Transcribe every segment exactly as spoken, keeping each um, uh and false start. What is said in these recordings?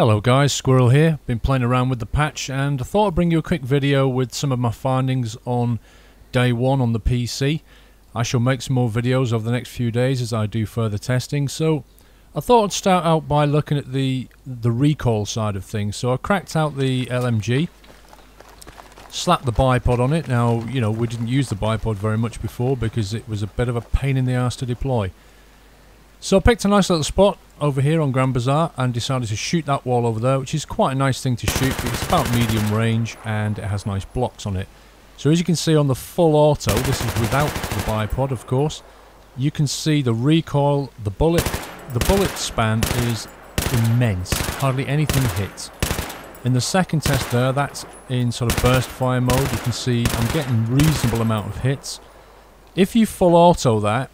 Hello guys, Squirrel here. Been playing around with the patch and I thought I'd bring you a quick video with some of my findings on day one on the P C. I shall make some more videos over the next few days as I do further testing, so I thought I'd start out by looking at the the recoil side of things. So I cracked out the L M G, slapped the bipod on it. Now, you know, we didn't use the bipod very much before because it was a bit of a pain in the ass to deploy. So I picked a nice little spot over here on Grand Bazaar and decided to shoot that wall over there, which is quite a nice thing to shoot because it's about medium range and it has nice blocks on it. So as you can see on the full auto, this is without the bipod of course, you can see the recoil, the bullet, the bullet span is immense, hardly anything hits. In the second test there, that's in sort of burst fire mode, you can see I'm getting reasonable amount of hits. If you full auto that,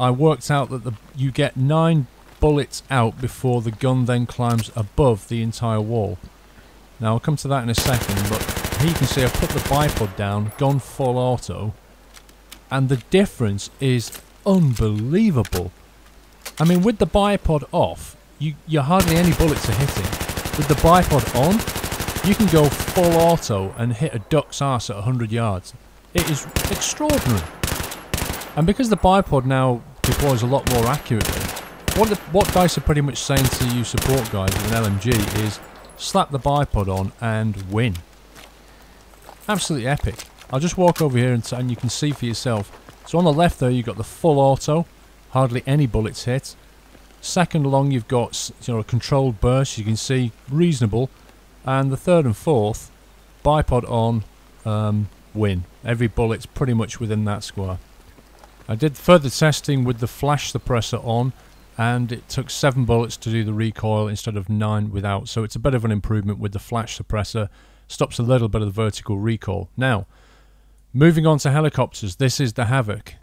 I worked out that the, you get nine bullets out before the gun then climbs above the entire wall. Now I'll come to that in a second, but here you can see I've put the bipod down, gone full auto, and the difference is unbelievable. I mean, with the bipod off, you, you hardly any bullets are hitting. With the bipod on, you can go full auto and hit a duck's arse at one hundred yards. It is extraordinary. And because the bipod now deploys a lot more accurately, what, the, what DICE are pretty much saying to you support guys with an L M G is slap the bipod on and win. Absolutely epic. I'll just walk over here and, and you can see for yourself. So on the left there you've got the full auto, hardly any bullets hit. Second along you've got, you know, a controlled burst, you can see, reasonable. And the third and fourth, bipod on, um, win. Every bullet's pretty much within that square. I did further testing with the flash suppressor on and it took seven bullets to do the recoil instead of nine without, so it's a bit of an improvement with the flash suppressor, stops a little bit of the vertical recoil. Now, moving on to helicopters, this is the Havoc.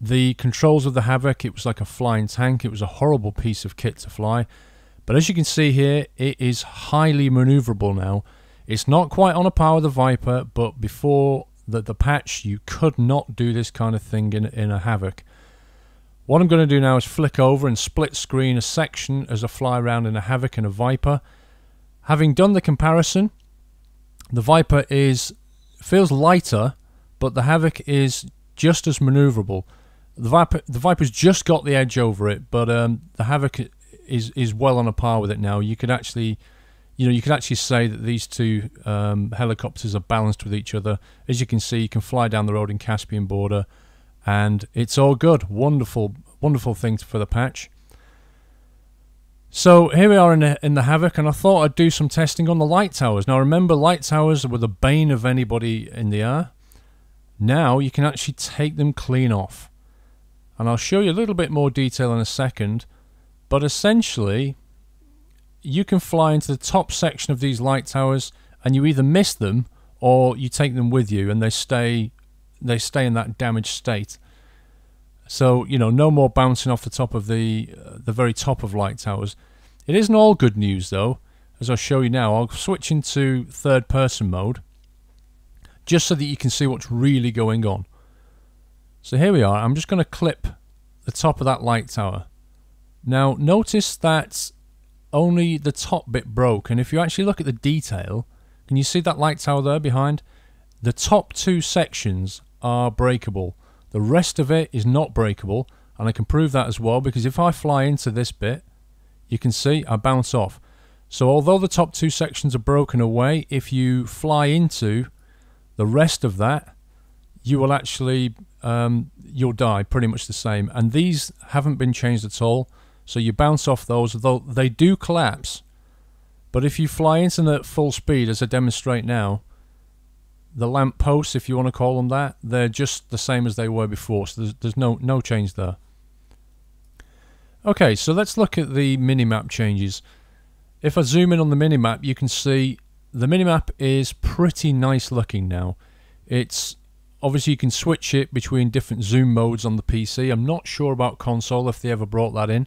The controls of the Havoc, it was like a flying tank, it was a horrible piece of kit to fly, but as you can see here, it is highly maneuverable now. It's not quite on a par with the Viper, but before that the patch, you could not do this kind of thing in, in a Havoc. What I'm going to do now is flick over and split screen a section as I fly around in a Havoc and a Viper. Having done the comparison, the Viper is feels lighter, but the Havoc is just as maneuverable. The Viper, the Viper's just got the edge over it, but um, the Havoc is is well on a par with it now. You could actually, you know, you could actually say that these two um, helicopters are balanced with each other. As you can see, you can fly down the road in Caspian Border, and it's all good. Wonderful, wonderful thing for the patch. So here we are in the, in the Havoc, and I thought I'd do some testing on the light towers. Now remember, light towers were the bane of anybody in the air. Now you can actually take them clean off. And I'll show you a little bit more detail in a second, but essentially you can fly into the top section of these light towers and you either miss them or you take them with you and they stay they stay in that damaged state. So, you know, no more bouncing off the top of the uh, the very top of light towers. It isn't all good news though, as I'll show you now. I'll switch into third person mode just so that you can see what's really going on. So here we are. I'm just going to clip the top of that light tower. Now notice that only the top bit broke, and if you actually look at the detail, can you see that light tower there behind? The top two sections are breakable. The rest of it is not breakable, and I can prove that as well, because if I fly into this bit, you can see I bounce off. So although the top two sections are broken away, if you fly into the rest of that, you will actually, um, you'll die pretty much the same. And these haven't been changed at all. So you bounce off those, though they do collapse. But if you fly into them at full speed, as I demonstrate now, the lamp posts, if you want to call them that, they're just the same as they were before. So there's, there's no, no change there. Okay, so let's look at the minimap changes. If I zoom in on the minimap, you can see the minimap is pretty nice looking now. It's obviously, you can switch it between different zoom modes on the P C. I'm not sure about console if they ever brought that in.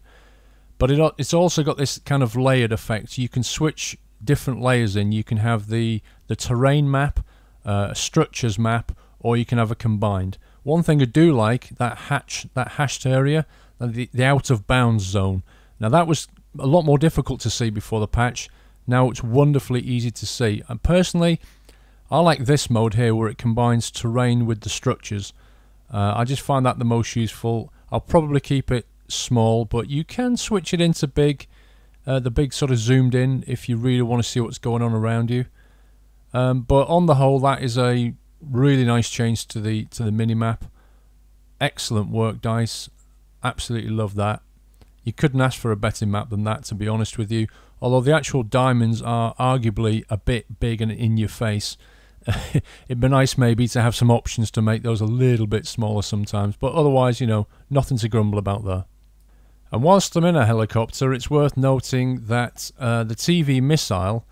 But it, it's also got this kind of layered effect. You can switch different layers in. You can have the, the terrain map, uh, structures map, or you can have a combined. One thing I do like, that hatch, that hashed area, the, the out of bounds zone. Now that was a lot more difficult to see before the patch. Now it's wonderfully easy to see. And personally, I like this mode here where it combines terrain with the structures. Uh, I just find that the most useful. I'll probably keep it small, but you can switch it into big, uh, the big sort of zoomed in if you really want to see what's going on around you. Um, but on the whole, that is a really nice change to the to the mini-map. Excellent work, DICE. Absolutely love that. You couldn't ask for a better map than that, to be honest with you. Although the actual diamonds are arguably a bit big and in your face. It'd be nice maybe to have some options to make those a little bit smaller sometimes, but otherwise, you know, nothing to grumble about there. And whilst I'm in a helicopter, it's worth noting that uh, the T V missile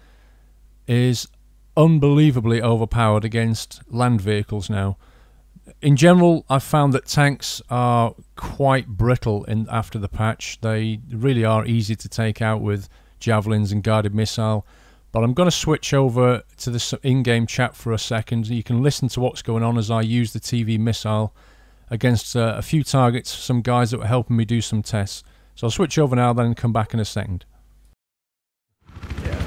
is unbelievably overpowered against land vehicles now. In general, I've found that tanks are quite brittle in, after the patch. They really are easy to take out with javelins and guided missile. But I'm going to switch over to this in-game chat for a second. You can listen to what's going on as I use the T V missile against uh, a few targets, some guys that were helping me do some tests. So I'll switch over now then and come back in a second. Yeah.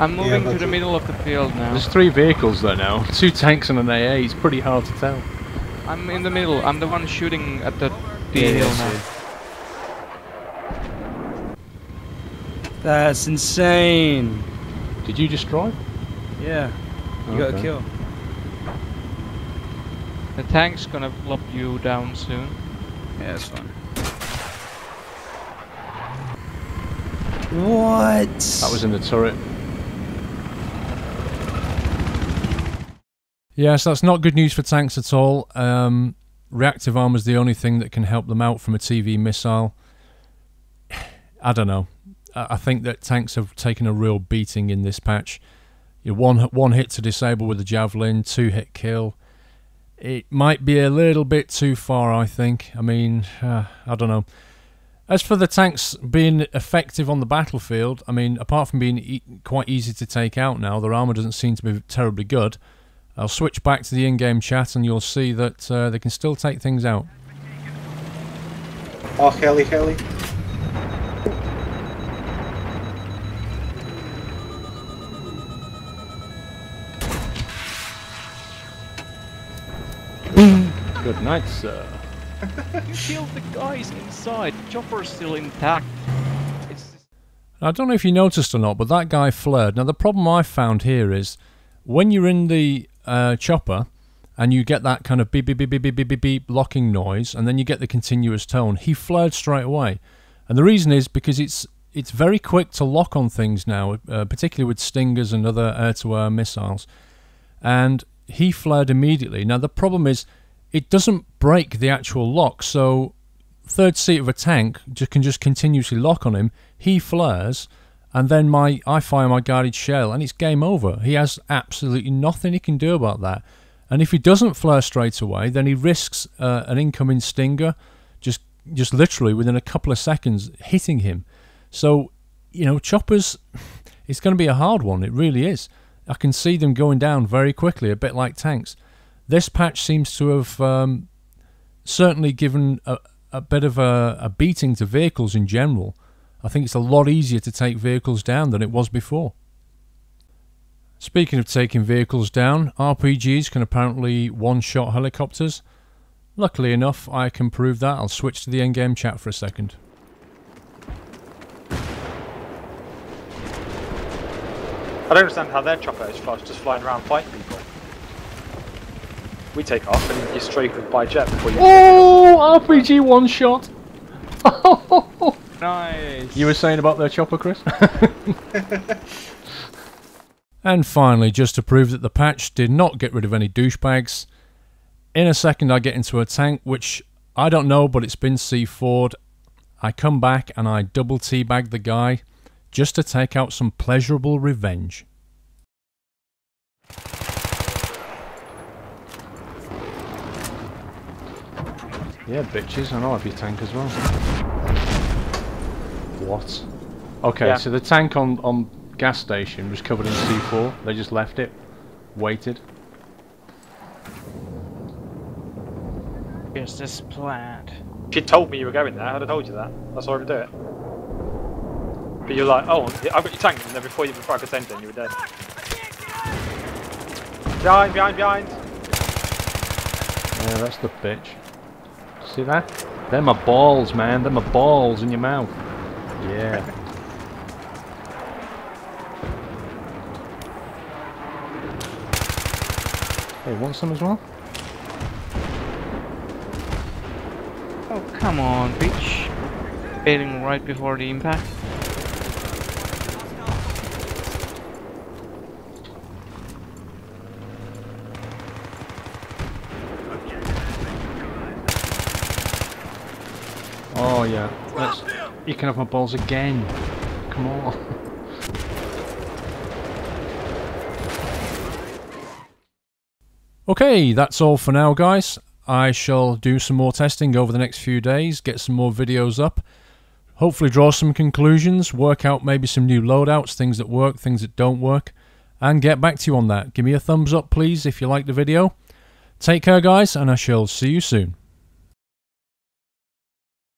I'm moving yeah, to the it. middle of the field now. There's three vehicles there now. Two tanks and an A A. It's pretty hard to tell. I'm in the middle. I'm the one shooting at the yeah, hill now. It. That's insane! Did you destroy? Yeah, you okay. got a kill. The tank's gonna flop you down soon. Yeah, that's fine. What? That was in the turret. Yeah, so that's not good news for tanks at all. Um, reactive armor's the only thing that can help them out from a T V missile. I don't know. I think that tanks have taken a real beating in this patch. You know, one one hit to disable with the javelin, two hit kill. It might be a little bit too far, I think. I mean, uh, I don't know. As for the tanks being effective on the battlefield, I mean, apart from being e quite easy to take out now, their armor doesn't seem to be terribly good. I'll switch back to the in-game chat, and you'll see that uh, they can still take things out. Oh, heli, heli. Good night, sir. You killed the guys inside. The chopper's still intact. It's just... I don't know if you noticed or not, but that guy flared. Now, the problem I found here is when you're in the uh, chopper and you get that kind of beep, beep, beep, beep, beep, beep, beep, beep locking noise, and then you get the continuous tone, he flared straight away. And the reason is because it's, it's very quick to lock on things now, uh, particularly with Stingers and other air-to-air missiles. And he flared immediately. Now, the problem is it doesn't break the actual lock, so third seat of a tank just can just continuously lock on him. He flares, and then my I fire my guided shell, and it's game over. He has absolutely nothing he can do about that. And if he doesn't flare straight away, then he risks uh, an incoming Stinger just just literally within a couple of seconds hitting him. So, you know, choppers, it's going to be a hard one. It really is. I can see them going down very quickly, a bit like tanks. This patch seems to have um, certainly given a, a bit of a, a beating to vehicles in general. I think it's a lot easier to take vehicles down than it was before. Speaking of taking vehicles down, R P Gs can apparently one-shot helicopters. Luckily enough, I can prove that. I'll switch to the endgame chat for a second. I don't understand how their chopper is just flying around fighting people. We take off and you strike with by jet before you. Oh, R P G one shot! Nice! You were saying about their chopper, Chris? And finally, just to prove that the patch did not get rid of any douchebags, in a second I get into a tank, which I don't know, but it's been C four'd. I come back and I double teabag the guy just to take out some pleasurable revenge. Yeah, bitches, I know I'd be tank as well. What? Okay, yeah. So the tank on, on gas station was covered in C four. They just left it, waited. Here's this plant. If you told me you were going there, I'd have told you that. That's why I would do it. But you're like, oh, I've got your tank, and then before you before I could send it, you were dead. Behind, behind, behind! Yeah, that's the bitch. See that? They're my balls, man. They're my balls in your mouth. Yeah. Hey, want some as well? Oh, come on, bitch. Bailing right before the impact. Oh, yeah. Let's, you can have my balls again. Come on. Okay, that's all for now, guys. I shall do some more testing over the next few days, get some more videos up, hopefully draw some conclusions, work out maybe some new loadouts, things that work, things that don't work, and get back to you on that. Give me a thumbs up, please, if you liked the video. Take care, guys, and I shall see you soon.